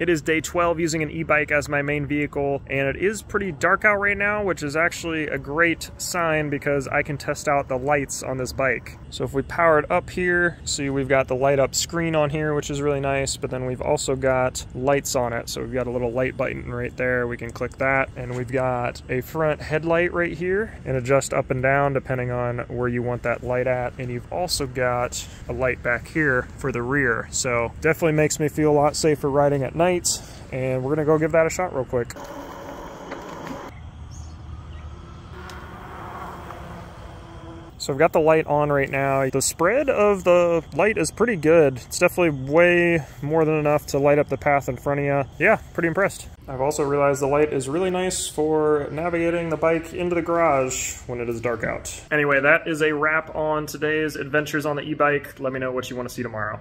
It is day 12 using an e-bike as my main vehicle, and it is pretty dark out right now, which is actually a great sign because I can test out the lights on this bike. So if we power it up here, see we've got the light up screen on here, which is really nice, but then we've also got lights on it. So we've got a little light button right there, we can click that, and we've got a front headlight right here and adjust up and down depending on where you want that light at. And you've also got a light back here for the rear. So definitely makes me feel a lot safer riding at night. And we're gonna go give that a shot real quick. So I've got the light on right now. The spread of the light is pretty good. It's definitely way more than enough to light up the path in front of you. Yeah, pretty impressed. I've also realized the light is really nice for navigating the bike into the garage when it is dark out. Anyway, that is a wrap on today's adventures on the e-bike. Let me know what you want to see tomorrow.